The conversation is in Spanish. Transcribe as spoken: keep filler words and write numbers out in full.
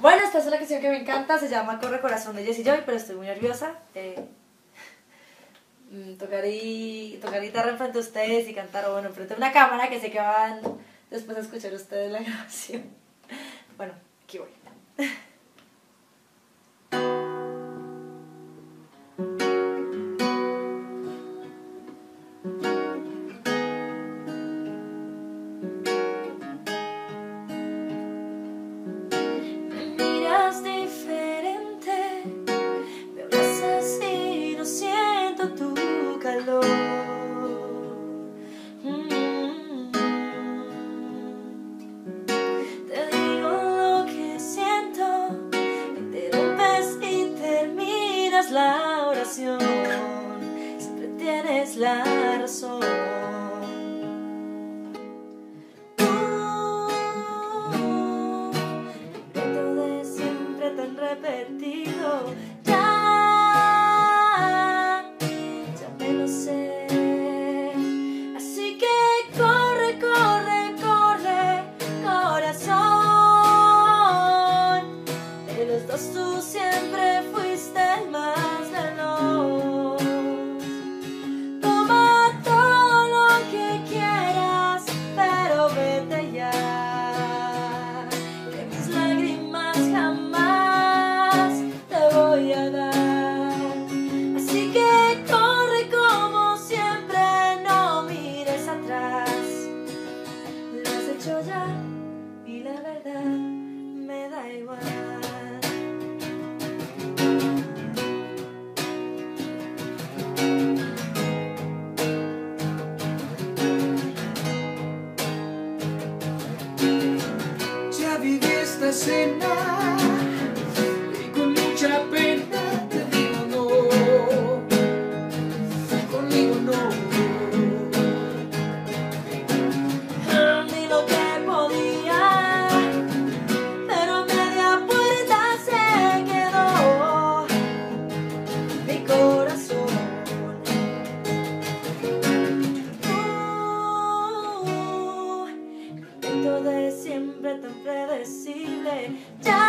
Bueno, esta es una canción que me encanta, se llama Corre Corazón de Jessy Joy, pero estoy muy nerviosa. Eh, tocar, y, tocar guitarra enfrente de ustedes y cantar, o bueno, enfrente de una cámara, que sé que van después a escuchar ustedes la grabación. Bueno, aquí voy. La oración, siempre tienes la razón. Tú, dentro de siempre tan repetido, ya, ya me lo sé. Así que corre, corre, corre, corazón. De los dos tú siempre fuiste el más. Y la verdad me da igual. Ya viví esta escena y con mucha pena te digo no, conmigo no. Siempre tan predecible. Ya